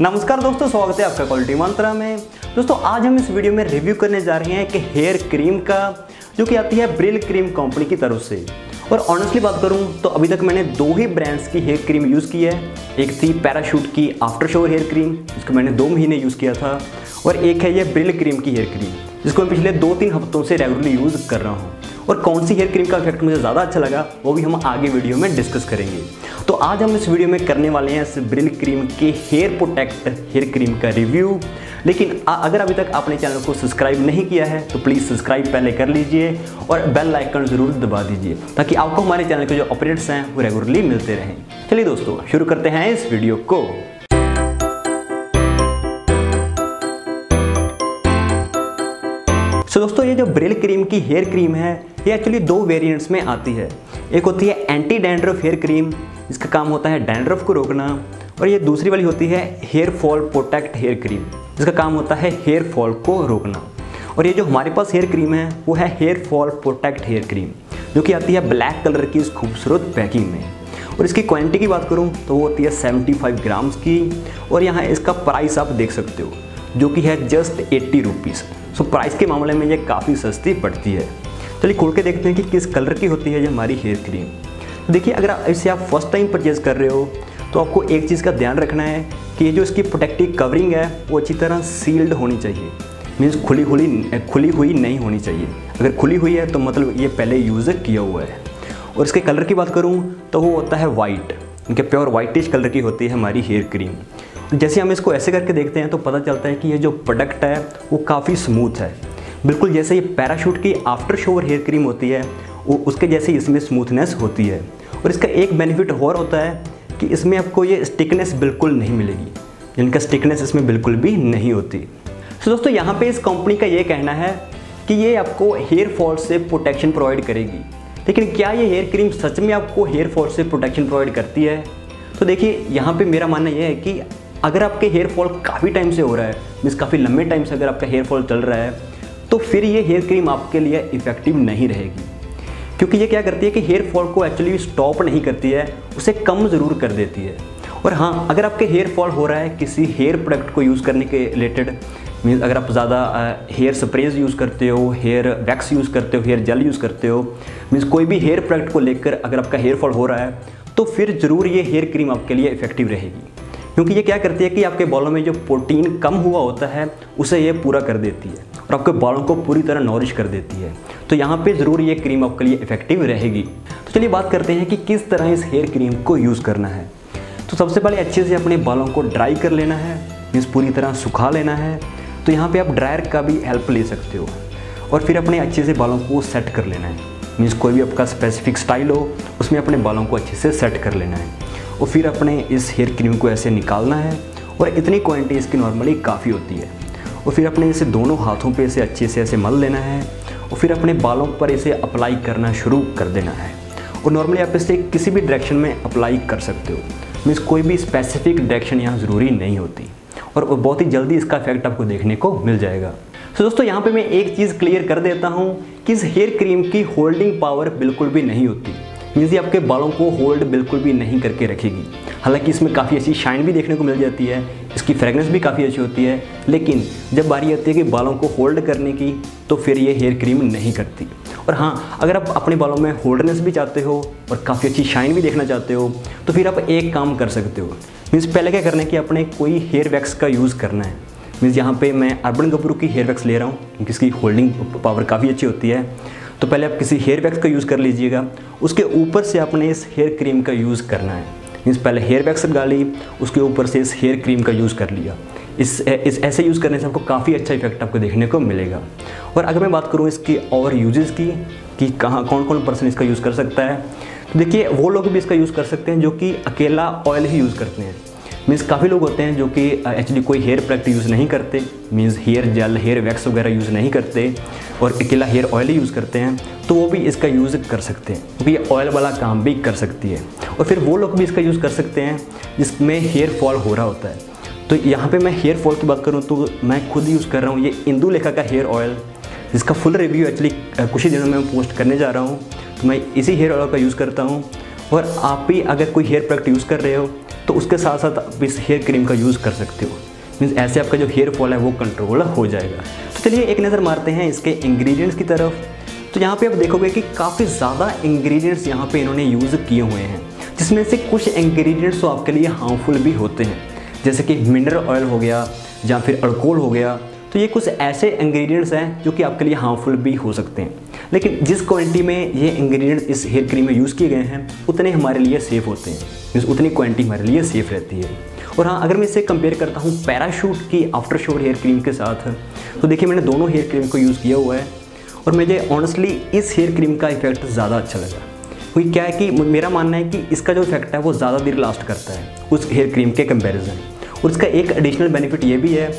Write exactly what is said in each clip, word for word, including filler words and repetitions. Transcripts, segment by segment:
नमस्कार दोस्तों, स्वागत है आपका क्वालिटी मंत्रा में। दोस्तों आज हम इस वीडियो में रिव्यू करने जा रहे हैं कि हेयर क्रीम का, जो कि आती है ब्रिल क्रीम कंपनी की तरफ से। और ऑनेस्टली बात करूं तो अभी तक मैंने दो ही ब्रांड्स की हेयर क्रीम यूज़ की है। एक थी पैराशूट की आफ्टर शोर हेयर क्रीम, जिसको मैंने दो महीने यूज़ किया था, और एक है ये ब्रिल क्रीम की हेयर क्रीम, जिसको मैं पिछले दो तीन हफ्तों से रेगुलरली यूज़ कर रहा हूँ। और कौन सी हेयर क्रीम का इफेक्ट मुझे ज़्यादा अच्छा लगा वो भी हम आगे वीडियो में डिस्कस करेंगे। तो आज हम इस वीडियो में करने वाले हैं इस ब्रिल क्रीम के हेयर प्रोटेक्ट हेयर क्रीम का रिव्यू। लेकिन अगर अभी तक आपने चैनल को सब्सक्राइब नहीं किया है तो प्लीज़ सब्सक्राइब पहले कर लीजिए और बेल आइकन ज़रूर दबा दीजिए, ताकि आपको हमारे चैनल के जो अपडेट्स हैं वो रेगुलरली मिलते रहें। चलिए दोस्तों शुरू करते हैं इस वीडियो को। सो so, दोस्तों ये जो ब्रिल क्रीम की हेयर क्रीम है ये एक्चुअली दो वेरिएंट्स में आती है। एक होती है एंटी डैंड्रफ हेयर क्रीम, इसका काम होता है डैंड्रफ को रोकना, और ये दूसरी वाली होती है hair fall protect hair cream, जिसका काम होता है हेयर फॉल को रोकना। और ये जो हमारे पास हेयर क्रीम है वो है hair fall protect hair cream, जो कि आती है ब्लैक कलर की इस खूबसूरत पैकिंग में। और इसकी क्वान्टिटी की बात करूँ तो वो होती है सेवेंटी फाइव ग्राम्स की, और यहाँ इसका प्राइस आप देख सकते हो, जो कि है जस्ट अस्सी रुपीस। सो प्राइस के मामले में ये काफ़ी सस्ती पड़ती है। चलिए खोल के देखते हैं कि किस कलर की होती है ये हमारी हेयर क्रीम। तो देखिए, अगर इसे आप फर्स्ट टाइम परचेज कर रहे हो तो आपको एक चीज़ का ध्यान रखना है कि ये जो इसकी प्रोटेक्टिव कवरिंग है वो अच्छी तरह सील्ड होनी चाहिए। मीन्स खुली हुई खुली हुई नहीं होनी चाहिए। अगर खुली हुई है तो मतलब ये पहले यूज़ किया हुआ है। और इसके कलर की बात करूँ तो वो होता है वाइट, इनके प्योर वाइटिश कलर की होती है हमारी हेयर क्रीम। जैसे हम इसको ऐसे करके देखते हैं तो पता चलता है कि ये जो प्रोडक्ट है वो काफ़ी स्मूथ है, बिल्कुल जैसे ये पैराशूट की आफ्टर शोर हेयर क्रीम होती है वो उसके जैसे इसमें स्मूथनेस होती है। और इसका एक बेनिफिट और होता है कि इसमें आपको ये स्टिकनेस बिल्कुल नहीं मिलेगी, जिनका स्टिकनेस इसमें बिल्कुल भी नहीं होती। सो दोस्तों यहाँ पर इस कंपनी का ये कहना है कि ये आपको हेयर फॉल से प्रोटेक्शन प्रोवाइड करेगी, लेकिन क्या ये हेयर क्रीम सच में आपको हेयर फॉल से प्रोटेक्शन प्रोवाइड करती है? तो देखिए यहाँ पर मेरा मानना यह है कि अगर आपके हेयर फॉल काफ़ी टाइम से हो रहा है, मीन्स काफ़ी लंबे टाइम से अगर आपका हेयर फॉल चल रहा है, तो फिर ये हेयर क्रीम आपके लिए इफ़ेक्टिव नहीं रहेगी, क्योंकि ये क्या करती है कि हेयर फॉल को एक्चुअली स्टॉप नहीं करती है, उसे कम ज़रूर कर देती है। और हाँ, अगर आपके हेयर फॉल हो रहा है किसी हेयर प्रोडक्ट को यूज़ करने के रिलेटेड, मीन्स अगर आप ज़्यादा हेयर स्प्रेज यूज़ करते हो, हेयर वैक्स यूज़ करते हो, हेयर जेल यूज़ करते हो, मीन्स कोई भी हेयर प्रोडक्ट को लेकर अगर आपका हेयर फॉल हो रहा है तो फिर ज़रूर ये हेयर क्रीम आपके लिए इफ़ेक्टिव रहेगी, क्योंकि ये क्या करती है कि आपके बालों में जो प्रोटीन कम हुआ होता है उसे ये पूरा कर देती है और आपके बालों को पूरी तरह नॉरिश कर देती है। तो यहाँ पे ज़रूर ये क्रीम आपके लिए इफ़ेक्टिव रहेगी। तो चलिए बात करते हैं कि किस तरह इस हेयर क्रीम को यूज़ करना है। तो सबसे पहले अच्छे से अपने बालों को ड्राई कर लेना है, मीन्स पूरी तरह सुखा लेना है। तो यहाँ पर आप ड्रायर का भी हेल्प ले सकते हो, और फिर अपने अच्छे से बालों को सेट कर लेना है। मीन्स कोई भी आपका स्पेसिफिक स्टाइल हो उसमें अपने बालों को अच्छे से सेट कर लेना है, और फिर अपने इस हेयर क्रीम को ऐसे निकालना है। और इतनी क्वांटिटी इसकी नॉर्मली काफ़ी होती है। और फिर अपने इसे दोनों हाथों पे इसे अच्छे से ऐसे मल लेना है, और फिर अपने बालों पर इसे अप्लाई करना शुरू कर देना है। और नॉर्मली आप इसे किसी भी डायरेक्शन में अप्लाई कर सकते हो, मीन्स कोई भी स्पेसिफिक डायरेक्शन यहाँ ज़रूरी नहीं होती, और बहुत ही जल्दी इसका इफेक्ट आपको देखने को मिल जाएगा। सो दोस्तों यहाँ पर मैं एक चीज़ क्लियर कर देता हूँ कि इस हेयर क्रीम की होल्डिंग पावर बिल्कुल भी नहीं होती, मीन्स ये आपके बालों को होल्ड बिल्कुल भी नहीं करके रखेगी। हालांकि इसमें काफ़ी अच्छी शाइन भी देखने को मिल जाती है, इसकी फ्रेगरेंस भी काफ़ी अच्छी होती है, लेकिन जब बारी आती है कि बालों को होल्ड करने की तो फिर ये हेयर क्रीम नहीं करती। और हाँ, अगर आप अपने बालों में होल्डनेस भी चाहते हो और काफ़ी अच्छी शाइन भी देखना चाहते हो तो फिर आप एक काम कर सकते हो। मीन्स पहले क्या करना है कि अपने कोई हेयर वैक्स का यूज़ करना है। मीन्स यहाँ पर मैं अर्बन गबरू की हेयर वैक्स ले रहा हूँ, क्योंकि इसकी होल्डिंग पावर काफ़ी अच्छी होती है। तो पहले आप किसी हेयर वैक्स का यूज़ कर लीजिएगा, उसके ऊपर से आपने इस हेयर क्रीम का यूज़ करना है। मीन्स पहले हेयर वैक्स डाली, उसके ऊपर से इस हेयर क्रीम का यूज़ कर लिया। इस इस ऐसे यूज़ करने से आपको काफ़ी अच्छा इफेक्ट आपको देखने को मिलेगा। और अगर मैं बात करूँ इसकी और यूजेस की कि कहाँ कौन कौन पर्सन इसका यूज़ कर सकता है, तो देखिए वो लोग भी इसका यूज़ कर सकते हैं जो कि अकेला ऑयल ही यूज़ करते हैं। मीन्स काफ़ी लोग होते हैं जो कि एक्चुअली कोई हेयर प्रोडक्ट यूज़ नहीं करते, means hair gel, hair wax वगैरह यूज़ नहीं करते और अकेला हेयर ऑयल ही यूज़ करते हैं, तो वो भी इसका यूज़ कर सकते हैं, क्योंकि ये ऑयल वाला काम भी कर सकती है। और फिर वो लोग भी इसका यूज़ कर सकते हैं जिसमें हेयर फॉल हो रहा होता है। तो यहाँ पे मैं हेयर फॉल की बात करूँ तो मैं खुद यूज़ कर रहा हूँ ये इंदू लेखा का हेयर ऑयल, जिसका फुल रिव्यू एक्चुअली कुछ ही दिनों में पोस्ट करने जा रहा हूँ। तो मैं इसी हेयर ऑयल का यूज़ करता हूँ। और आप भी अगर कोई हेयर प्रोडक्ट यूज़ कर रहे हो तो उसके साथ साथ आप इस हेयर क्रीम का यूज़ कर सकते हो। मीन्स ऐसे आपका जो हेयर फॉल है वो कंट्रोल हो जाएगा। तो चलिए एक नज़र मारते हैं इसके इंग्रेडिएंट्स की तरफ। तो यहाँ पे आप देखोगे कि काफ़ी ज़्यादा इंग्रेडिएंट्स यहाँ पे इन्होंने यूज़ किए हुए हैं, जिसमें से कुछ इंग्रेडिएंट्स तो आपके लिए हार्मफुल भी होते हैं, जैसे कि मिनरल ऑयल हो गया या फिर अल्कोहल हो गया। तो ये कुछ ऐसे इंग्रेडिएंट्स हैं जो कि आपके लिए हार्मफुल भी हो सकते हैं, लेकिन जिस क्वांटिटी में ये इंग्रेडिएंट्स इस हेयर क्रीम में यूज़ किए गए हैं उतने हमारे लिए सेफ़ होते हैं, मीन्स उतनी क्वांटिटी हमारे लिए सेफ़ रहती है। और हाँ, अगर मैं इसे कंपेयर करता हूँ पैराशूट की आफ्टर शोर हेयर क्रीम के साथ, तो देखिए मैंने दोनों हेयर क्रीम को यूज़ किया हुआ है और मुझे ऑनेस्टली इस हेयर क्रीम का इफेक्ट ज़्यादा अच्छा लगा। क्योंकि क्या है कि मेरा मानना है कि इसका जो इफेक्ट है वो ज़्यादा देर लास्ट करता है उस हेयर क्रीम के कंपैरिजन। और इसका एक एडिशनल बेनिफिट ये भी है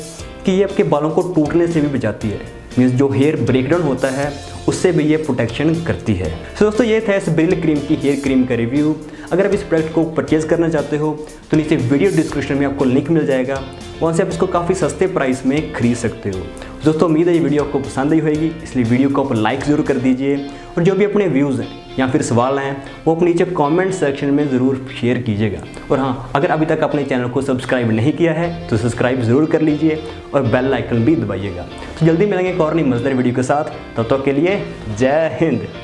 कि ये आपके बालों को टूटने से भी बचाती है, मीन्स जो हेयर ब्रेकडाउन होता है उससे भी ये प्रोटेक्शन करती है। तो दोस्तों ये था इस ब्रिल क्रीम की हेयर क्रीम का रिव्यू। अगर आप इस प्रोडक्ट को परचेज़ करना चाहते हो तो नीचे वीडियो डिस्क्रिप्शन में आपको लिंक मिल जाएगा, वहाँ से आप इसको काफ़ी सस्ते प्राइस में खरीद सकते हो। दोस्तों उम्मीद है ये वीडियो आपको पसंद आई होगी, इसलिए वीडियो को आप लाइक ज़रूर कर दीजिए और जो भी अपने व्यूज़ हैं या फिर सवाल हैं वो अपने नीचे कमेंट सेक्शन में ज़रूर शेयर कीजिएगा। और हाँ, अगर अभी तक आपने चैनल को सब्सक्राइब नहीं किया है तो सब्सक्राइब ज़रूर कर लीजिए और बेल आइकन भी दबाइएगा। तो जल्दी मिलेंगे एक और नई मजेदार वीडियो के साथ, तब तक के लिए जय हिंद।